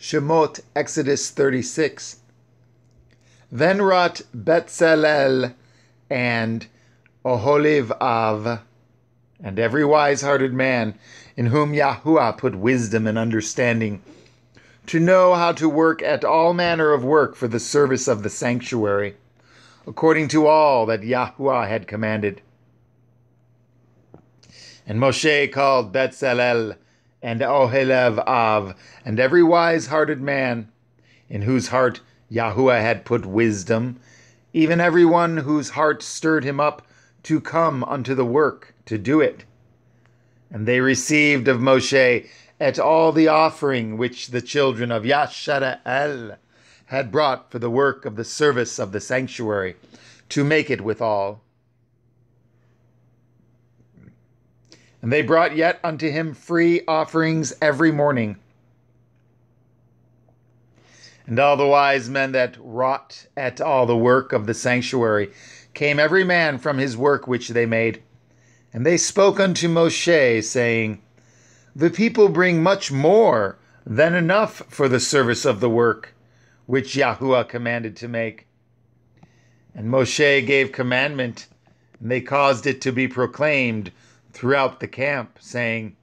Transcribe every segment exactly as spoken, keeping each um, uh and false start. Shemot, Exodus thirty-six. Then wrought Betzalel and Oholivav, and every wise-hearted man in whom Yahuwah put wisdom and understanding, to know how to work at all manner of work for the service of the sanctuary, according to all that Yahuwah had commanded. And Moshe called Betzalel and Oholiab, and every wise-hearted man in whose heart Yahuwah had put wisdom, even every one whose heart stirred him up to come unto the work, to do it. And they received of Moshe at all the offering which the children of Yisra'el had brought for the work of the service of the sanctuary, to make it withal. And they brought yet unto him free offerings every morning. And all the wise men that wrought at all the work of the sanctuary came every man from his work which they made. And they spoke unto Moshe, saying, The people bring much more than enough for the service of the work which Yahuwah commanded to make. And Moshe gave commandment, and they caused it to be proclaimed throughout the camp, saying,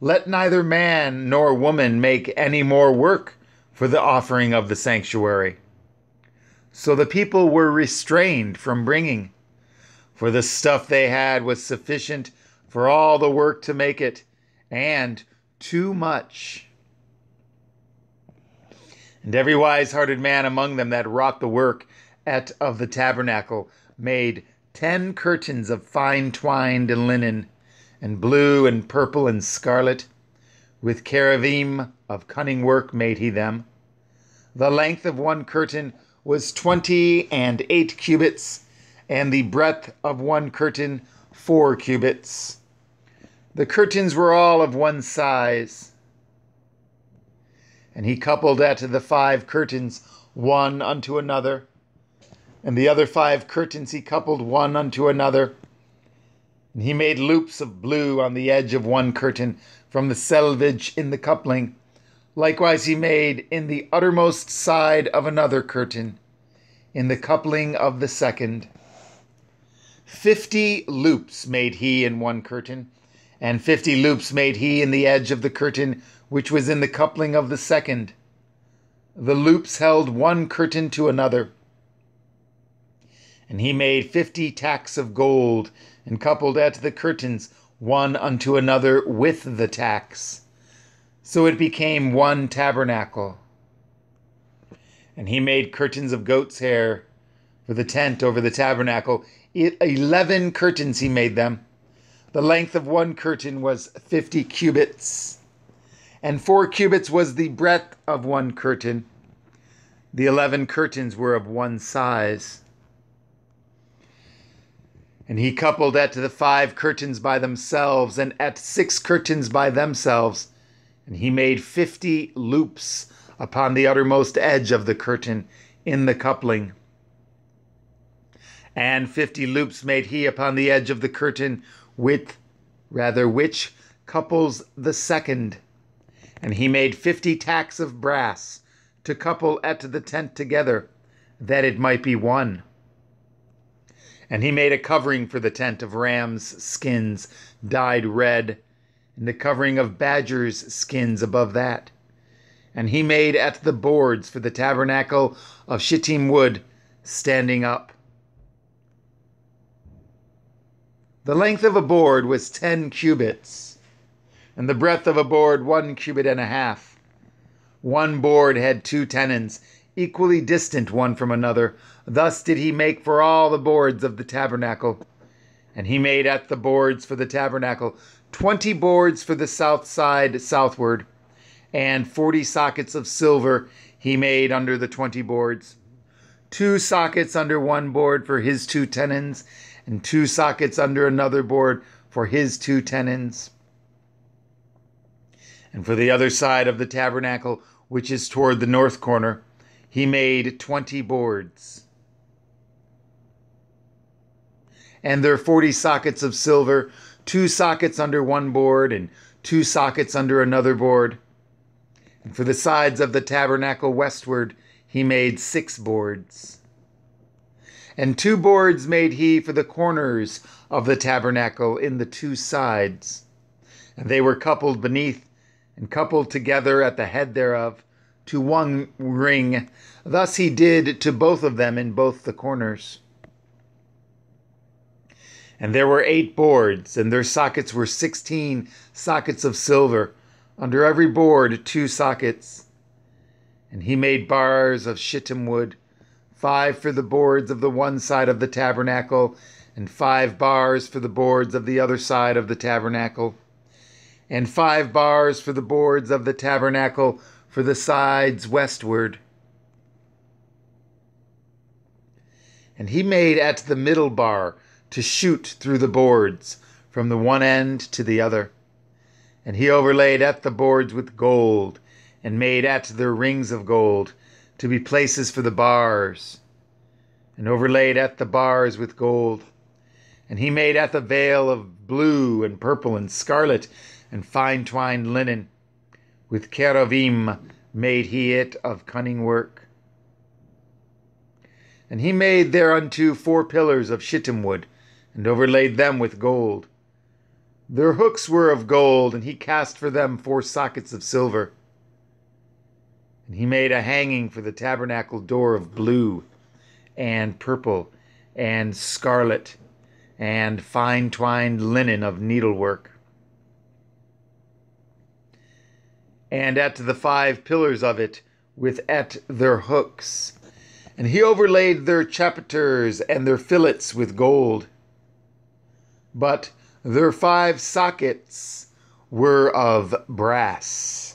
Let neither man nor woman make any more work for the offering of the sanctuary. So the people were restrained from bringing, for the stuff they had was sufficient for all the work to make it, and too much. And every wise-hearted man among them that wrought the work at of the tabernacle made ten curtains of fine twined and linen, and blue and purple and scarlet. With keruvim of cunning work made he them. The length of one curtain was twenty and eight cubits, and the breadth of one curtain four cubits. The curtains were all of one size. And he coupled at the five curtains one unto another, and the other five curtains he coupled one unto another. And he made loops of blue on the edge of one curtain from the selvage in the coupling. Likewise he made in the uttermost side of another curtain, in the coupling of the second. Fifty loops made he in one curtain, and fifty loops made he in the edge of the curtain which was in the coupling of the second. The loops held one curtain to another. And he made fifty tacks of gold, and coupled at the curtains one unto another with the tacks. So it became one tabernacle. And he made curtains of goat's hair for the tent over the tabernacle. Eleven curtains he made them. The length of one curtain was fifty cubits, and four cubits was the breadth of one curtain. The eleven curtains were of one size. And he coupled at the five curtains by themselves, and at six curtains by themselves. And he made fifty loops upon the uttermost edge of the curtain in the coupling. And fifty loops made he upon the edge of the curtain, with, rather which couples the second. And he made fifty tacks of brass to couple at the tent together, that it might be one. And he made a covering for the tent of rams' skins dyed red, and the covering of badgers' skins above that. And he made at the boards for the tabernacle of Shittim wood, standing up. The length of a board was ten cubits, and the breadth of a board one cubit and a half. One board had two tenons, equally distant one from another. Thus did he make for all the boards of the tabernacle. And he made at the boards for the tabernacle twenty boards for the south side southward, and forty sockets of silver he made under the twenty boards. Two sockets under one board for his two tenons, and two sockets under another board for his two tenons. And for the other side of the tabernacle, which is toward the north corner, he made twenty boards, and their forty sockets of silver, two sockets under one board, and two sockets under another board. And for the sides of the tabernacle westward he made six boards. And two boards made he for the corners of the tabernacle in the two sides. And they were coupled beneath and coupled together at the head thereof to one ring. Thus he did to both of them in both the corners. And there were eight boards, and their sockets were sixteen sockets of silver, under every board two sockets. And he made bars of shittim wood, five for the boards of the one side of the tabernacle, and five bars for the boards of the other side of the tabernacle, and five bars for the boards of the tabernacle for the sides westward. And he made at the middle bar to shoot through the boards from the one end to the other. And he overlaid at the boards with gold, and made at their rings of gold, to be places for the bars, and overlaid at the bars with gold. And he made at the veil of blue and purple and scarlet and fine-twined linen. With keruvim made he it of cunning work. And he made thereunto four pillars of shittim wood, and overlaid them with gold. Their hooks were of gold, and he cast for them four sockets of silver. And he made a hanging for the tabernacle door of blue, and purple, and scarlet, and fine-twined linen of needlework. And at the five pillars of it, with at their hooks, and he overlaid their chapiters and their fillets with gold. But their five sockets were of brass.